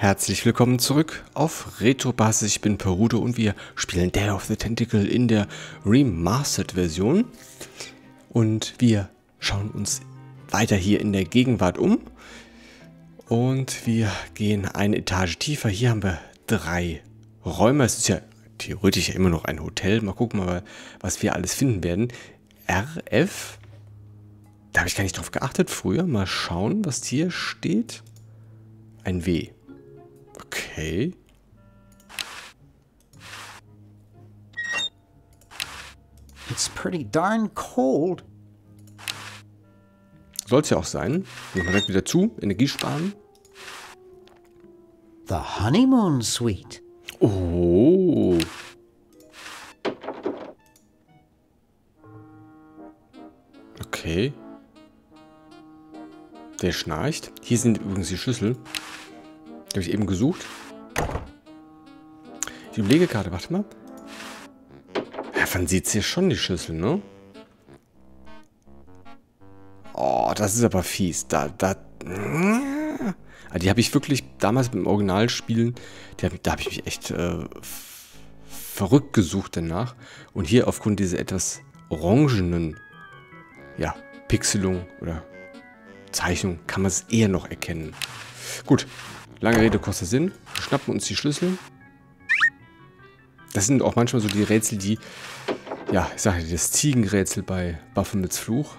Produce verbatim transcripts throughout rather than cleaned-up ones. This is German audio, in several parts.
Herzlich willkommen zurück auf RETROBASIS. Ich bin Perudo und wir spielen Day of the Tentacle in der Remastered-Version. Und wir schauen uns weiter hier in der Gegenwart um. Und wir gehen eine Etage tiefer. Hier haben wir drei Räume. Es ist ja theoretisch ja immer noch ein Hotel. Mal gucken, mal, was wir alles finden werden. R F. Da habe ich gar nicht drauf geachtet früher. Mal schauen, was hier steht. Ein W. Okay. It's pretty darn cold. Soll's ja auch sein. Machen wir direkt wieder zu. Energie sparen. The honeymoon suite. Oh. Okay. Der schnarcht. Hier sind übrigens die Schlüssel. Die habe ich eben gesucht. Ich überlege gerade, warte mal. Ja, man sieht hier schon die Schüssel, ne? Oh, das ist aber fies. Da, da. Ah, die habe ich wirklich damals beim Originalspielen, die hab, da habe ich mich echt äh, verrückt gesucht danach. Und hier aufgrund dieser etwas orangenen, ja, Pixelung oder Zeichnung kann man es eher noch erkennen. Gut. Lange Rede, kurzer Sinn. Wir schnappen uns die Schlüssel. Das sind auch manchmal so die Rätsel, die... Ja, ich sage dir, das Ziegenrätsel bei Baphomets Fluch.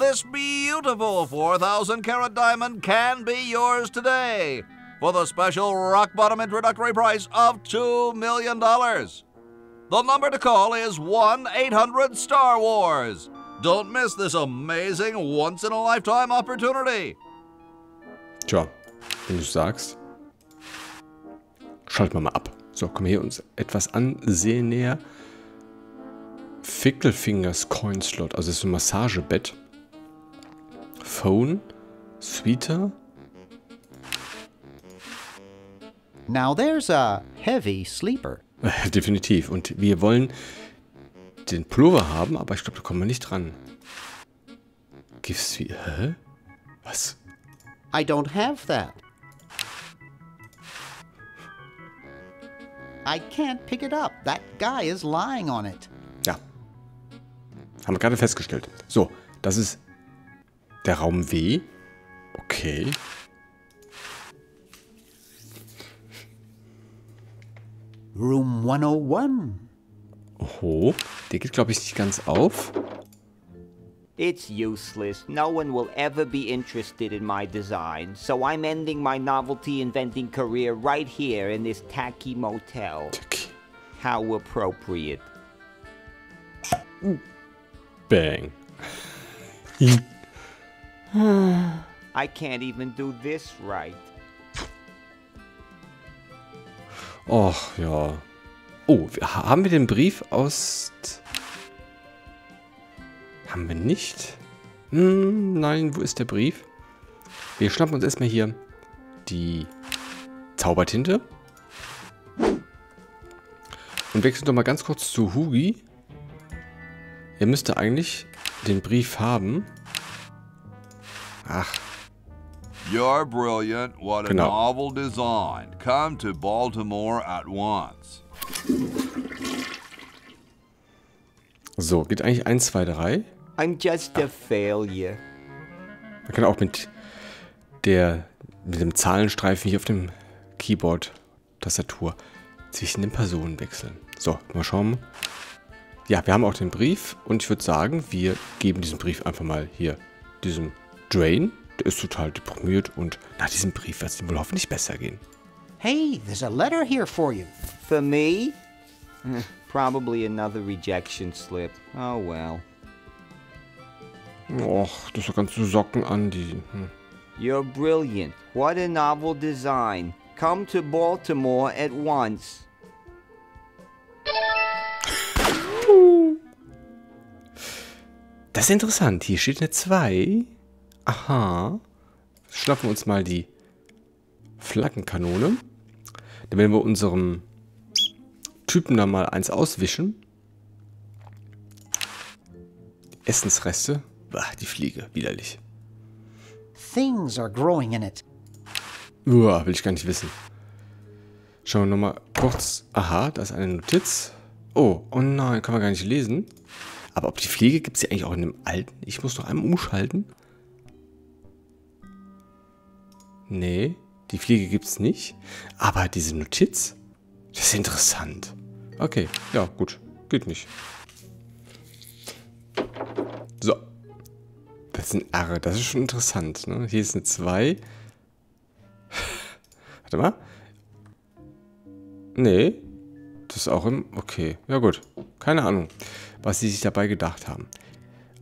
This beautiful four thousand carat diamond can be yours today. For the special rock bottom introductory price of two million dollars. The number to call is one eight hundred Star Wars. Don't miss this amazing once-in-a-lifetime opportunity. Tja, wenn du es sagst, schalten wir mal ab. So, können wir hier uns etwas ansehen näher. Ficklefingers Coin Slot, also das ist ein Massagebett. Phone, Sweeter. Now there's a heavy sleeper. Definitiv. Und wir wollen den Pullover haben, aber ich glaube, da kommen wir nicht dran. Gibt's wie? Hä? Was? I don't have that. I can't pick it up. That guy is lying on it. Ja. Haben wir gerade festgestellt. So, das ist der Raum W. Okay. Room one oh one. Oho, der geht, glaube ich, nicht ganz auf. It's useless. No one will ever be interested in my design, so I'm ending my novelty inventing career right here in this tacky motel. Tacky. How appropriate. Bang. I can't even do this right. Och ja. Oh, haben wir den Brief aus... Haben wir nicht? Hm, nein, wo ist der Brief? Wir schnappen uns erstmal hier die Zaubertinte. Und wechseln doch mal ganz kurz zu Hugi. Er müsste eigentlich den Brief haben. Ach. You're brilliant. What a novel design. Come to Baltimore at once. So, geht eigentlich eins, zwei, drei. I'm just a failure. Man kann auch mit der mit dem Zahlenstreifen hier auf dem Keyboard-Tastatur zwischen den Personen wechseln. So, mal schauen. Ja, wir haben auch den Brief und ich würde sagen, wir geben diesen Brief einfach mal hier diesem Drain. Der ist total deprimiert und nach diesem Brief wird es ihm wohl hoffentlich besser gehen. Hey, there's a letter here for you. For me? Probably another rejection slip. Oh well. Och, das hat ganze Socken an, die. Hm. You're brilliant. What a novel design. Come to Baltimore at once. Das ist interessant. Hier steht eine zwei. Aha. Schnappen wir uns mal die Flaggenkanone. Dann werden wir unserem Typen da mal eins auswischen. Essensreste. Bah, die Fliege. Widerlich. Things are growing in it. Uah, will ich gar nicht wissen. Schauen wir nochmal kurz. Aha, da ist eine Notiz. Oh, oh nein, kann man gar nicht lesen. Aber ob die Pflege gibt es ja eigentlich auch in dem alten? Ich muss noch einmal umschalten. Nee, die Pflege gibt es nicht. Aber diese Notiz? Das ist interessant. Okay, ja gut. Geht nicht. So. Das ist ein R. Das ist schon interessant. Ne? Hier ist eine zwei. Warte mal. Nee. Das ist auch im... Okay, ja gut. Keine Ahnung, was sie sich dabei gedacht haben.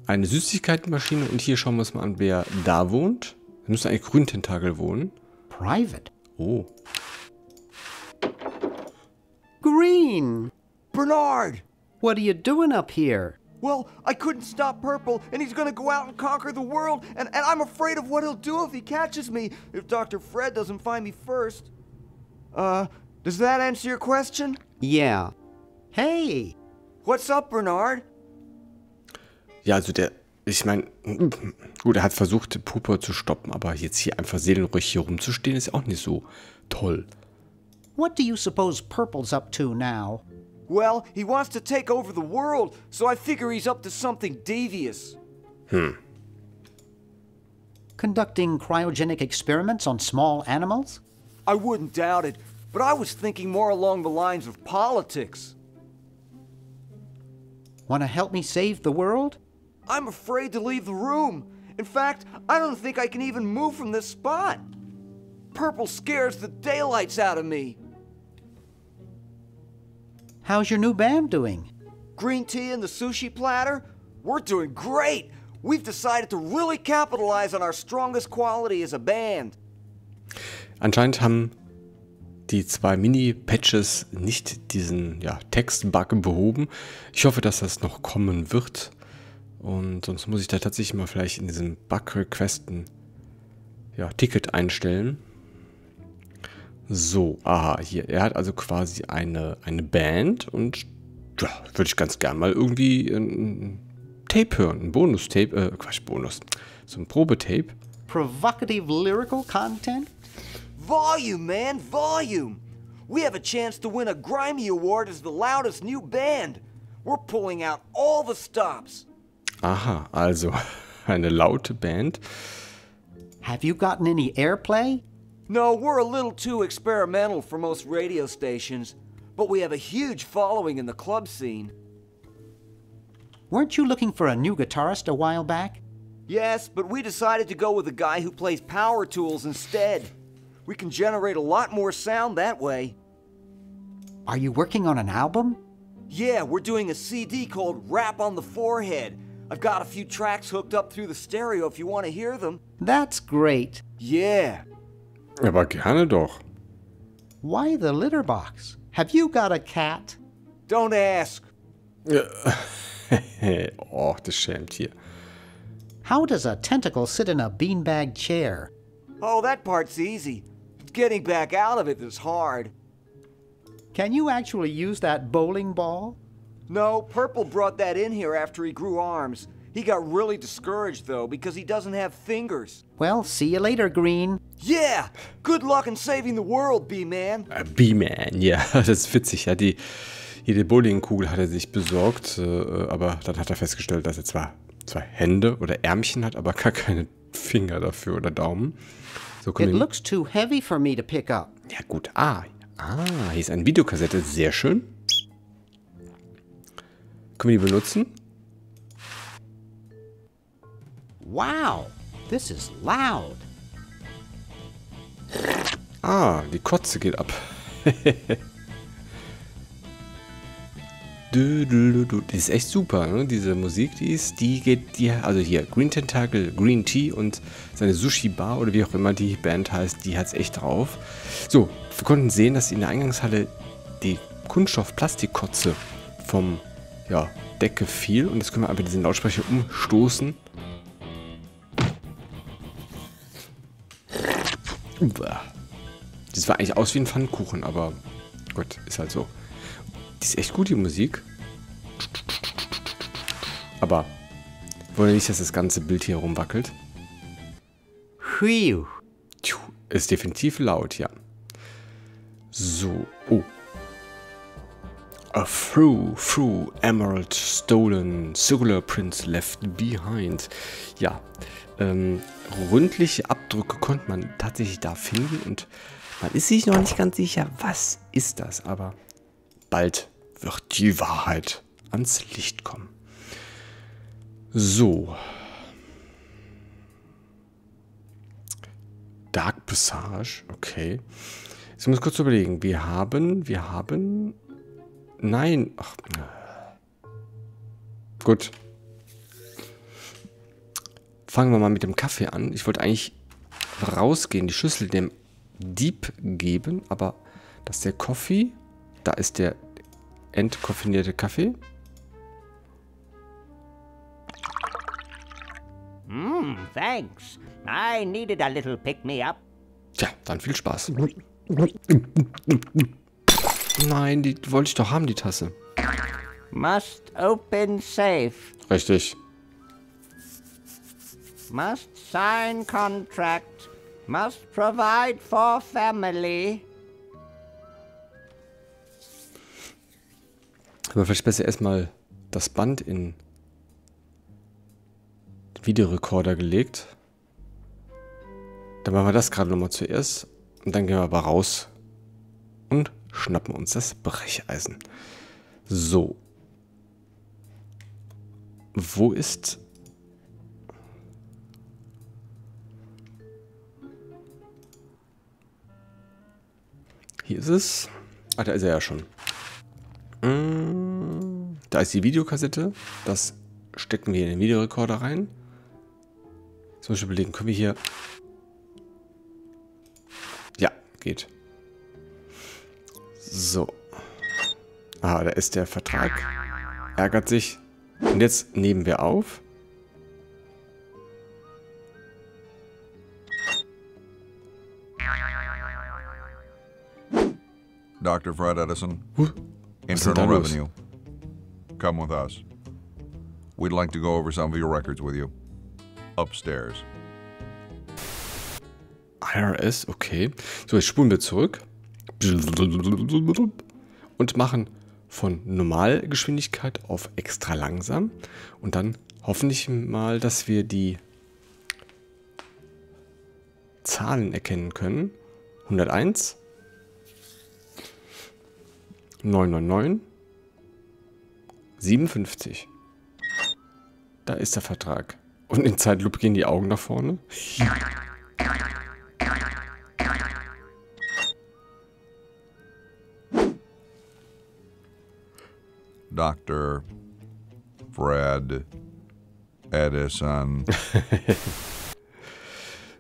Eine Süßigkeitenmaschine. Und hier schauen wir uns mal an, wer da wohnt. Da müsste eigentlich Grün Tentakel wohnen. Private. Oh. Green. Bernard. What are you doing up here? Well, I couldn't stop Purple, and he's gonna go out and conquer the world, and, and I'm afraid of what he'll do if he catches me, if Doctor Fred doesn't find me first. Uh, does that answer your question? Yeah. Hey! What's up, Bernard? Ja, also der, ich meine, gut, er hat versucht, Puppe zu stoppen, aber jetzt hier einfach seelenruhig hier rumzustehen, ist auch nicht so toll. What do you suppose Purple's up to now? Well, he wants to take over the world, so I figure he's up to something devious. Hmm. Conducting cryogenic experiments on small animals? I wouldn't doubt it, but I was thinking more along the lines of politics. Wanna help me save the world? I'm afraid to leave the room. In fact, I don't think I can even move from this spot. Purple scares the daylights out of me. How's your new band doing? Green Tea and the Sushi Platter? We're doing great! We've decided to really capitalize on our strongest quality as a band. Anscheinend haben die zwei Mini-Patches nicht diesen ja, Textbug behoben. Ich hoffe, dass das noch kommen wird. Und sonst muss ich da tatsächlich mal vielleicht in diesem Bug-Request ein ja, Ticket einstellen. So, aha, hier. Er hat also quasi eine, eine Band und ja, würde ich ganz gern mal irgendwie ein Tape hören. Ein Bonus-Tape, äh, Quatsch, Bonus. So ein Probetape. Provocative lyrical content? Volume, man, volume! We have a chance to win a Grimy Award as the loudest new band. We're pulling out all the stops. Aha, also eine laute Band. Have you gotten any airplay? No, we're a little too experimental for most radio stations, but we have a huge following in the club scene. Weren't you looking for a new guitarist a while back? Yes, but we decided to go with a guy who plays power tools instead. We can generate a lot more sound that way. Are you working on an album? Yeah, we're doing a C D called Rap on the Forehead. I've got a few tracks hooked up through the stereo if you want to hear them. That's great. Yeah. Aber gerne doch. Why the litter box? Have you got a cat? Don't ask. Oh, das schämt hier. How does a tentacle sit in a beanbag chair? Oh, that part's easy. Getting back out of it is hard. Can you actually use that bowling ball? No, Purple brought that in here after he grew arms. He got really discouraged, though, because he doesn't have fingers. Well, see you later, Green. Yeah! Good luck in saving the world, B-Man. Uh, B-Man, ja, das ist witzig. Ja, die, jede Bowlingkugel hat er sich besorgt, äh, aber dann hat er festgestellt, dass er zwar, zwar Hände oder Ärmchen hat, aber gar keine Finger dafür oder Daumen. So It looks too heavy for me to pick up. Ja gut, ah, ah, hier ist eine Videokassette, sehr schön. Können wir die benutzen? Wow, this is loud. Ah, die Kotze geht ab. du, du, du, du. Die ist echt super, ne? Diese Musik, die ist, die geht dir, also hier, Green Tentacle, Green Tea und seine Sushi Bar oder wie auch immer die Band heißt, die hat's echt drauf. So, wir konnten sehen, dass in der Eingangshalle die Kunststoff-Plastikkotze vom ja, Decke fiel und jetzt können wir einfach diesen Lautsprecher umstoßen. Das war eigentlich aus wie ein Pfannkuchen, aber gut, ist halt so. Die ist echt gut, die Musik. Aber wollen wir nicht, dass das ganze Bild hier rumwackelt? Phew. Tju, Ist definitiv laut, ja. So, oh. A through, through emerald stolen, circular prints left behind. Ja, ähm, rundliche Abdrücke konnte man tatsächlich da finden und man ist sich noch nicht ganz sicher, was ist das, aber bald wird die Wahrheit ans Licht kommen. So. Dark Passage, okay. Jetzt muss ich kurz überlegen, wir haben, wir haben... Nein. Ach. Gut. Fangen wir mal mit dem Kaffee an. Ich wollte eigentlich rausgehen, die Schüssel dem Dieb geben, aber das ist der Kaffee. Da ist der entkoffinierte Kaffee. Mm, thanks. I needed a little pick-me-up. Tja, dann viel Spaß. Nein, die wollte ich doch haben, die Tasse. Must open safe. Richtig. Must sign contract. Must provide for family. Aber vielleicht besser erstmal das Band in den Videorekorder gelegt. Dann machen wir das gerade nochmal zuerst. Und dann gehen wir aber raus. Und schnappen uns das Brecheisen. So. Wo ist... Hier ist es. Ah, da ist er ja schon. Da ist die Videokassette. Das stecken wir in den Videorekorder rein. Jetzt muss ich überlegen, können wir hier... Ja, geht. So. Ah, da ist der Vertrag. Ärgert sich. Und jetzt nehmen wir auf. Doctor Fred Edison. Huh? Internal Revenue. Come with us. We'd like to go over some of your records with you. Upstairs. I R S, okay. So, jetzt spulen wir zurück. Und machen von Normalgeschwindigkeit auf extra langsam. Und dann hoffentlich mal, dass wir die Zahlen erkennen können. hunderteins. neunhundertneunundneunzig. siebenundfünfzig. Da ist der Vertrag. Und in Zeitlupe gehen die Augen nach vorne. Doctor Fred Edison.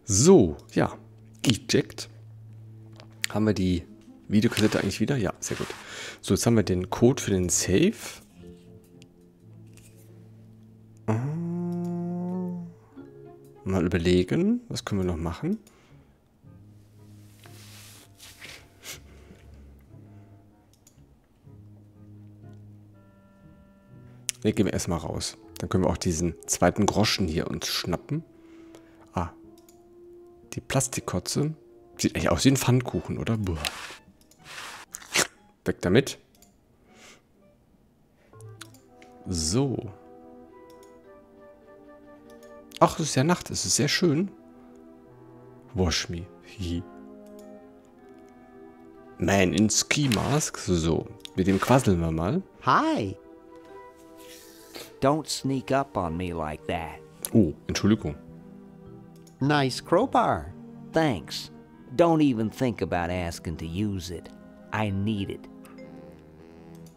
So, ja. Eject. Haben wir die Videokassette eigentlich wieder? Ja, sehr gut. So, jetzt haben wir den Code für den Safe. Mal überlegen, was können wir noch machen? Ne, gehen wir erstmal raus. Dann können wir auch diesen zweiten Groschen hier uns schnappen. Ah. Die Plastikkotze. Sieht eigentlich aus wie ein Pfannkuchen, oder? Boah. Weg damit. So. Ach, es ist ja Nacht. Es ist sehr schön. Wash me. Hihi. Man in Ski Mask. So. Mit dem quasseln wir mal. Hi. Don't sneak up on me like that. Oh, Entschuldigung. Nice crowbar. Thanks. Don't even think about asking to use it. I need it.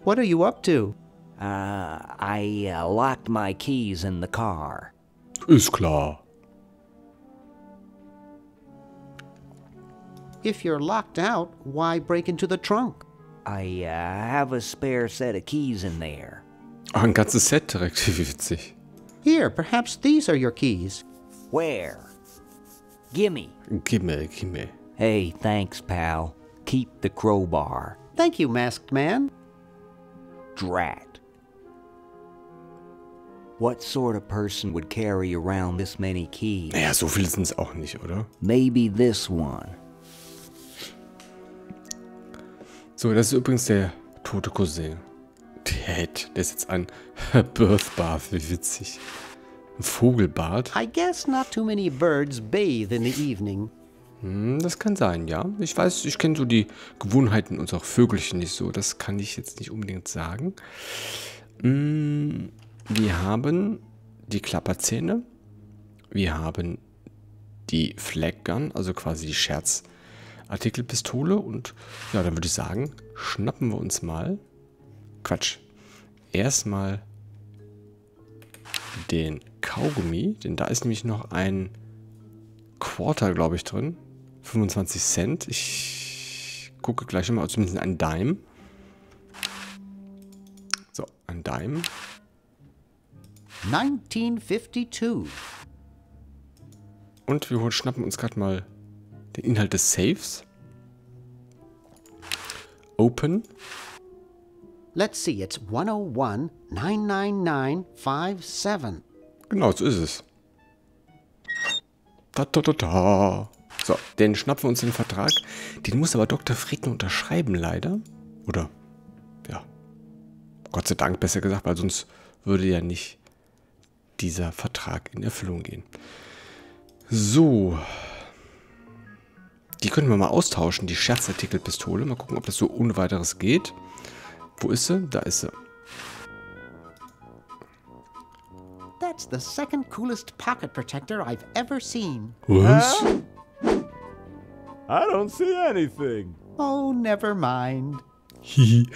What are you up to? Uh, I uh, locked my keys in the car. Ist klar. If you're locked out, why break into the trunk? I uh, have a spare set of keys in there. Ah, ein ganzes Set direkt, wie witzig. Here, perhaps these are your keys. Where? Gimme. Gimme, gimme. Hey, thanks, pal. Keep the crowbar. Thank you, masked man. Drat. What sort of person would carry around this many keys? Naja, so viel sind's auch nicht, oder? Maybe this one. So, das ist übrigens der tote Cousin. Dad, der ist jetzt ein Birth Bath, wie witzig. Ein Vogelbad. I guess not too many birds bathe in the evening. Hm, das kann sein, ja. Ich weiß, ich kenne so die Gewohnheiten unserer Vögelchen nicht so. Das kann ich jetzt nicht unbedingt sagen. Hm, wir haben die Klapperzähne. Wir haben die Flag Gun, also quasi die Scherzartikelpistole. Und ja, dann würde ich sagen, schnappen wir uns mal. Quatsch. Erstmal den Kaugummi, denn da ist nämlich noch ein Quarter, glaube ich, drin. fünfundzwanzig Cent. Ich gucke gleich mal, zumindest ein Dime. So, ein Dime. neunzehnhundertzweiundfünfzig. Und wir schnappen uns gerade mal den Inhalt des Safes. Open. Let's see, it's one oh one nine nine nine five seven. Genau, so ist es. Da, da, da, da. So, den schnappen wir uns den Vertrag. Den muss aber Doktor Fred unterschreiben, leider. Oder, ja, Gott sei Dank, besser gesagt, weil sonst würde ja nicht dieser Vertrag in Erfüllung gehen. So. Die können wir mal austauschen, die Scherzartikelpistole. Mal gucken, ob das so ohne weiteres geht. Wo ist sie? Da ist sie. That's the second coolest pocket protector I've ever seen. Was? Huh? I don't see anything. Oh, never mind. Hihi.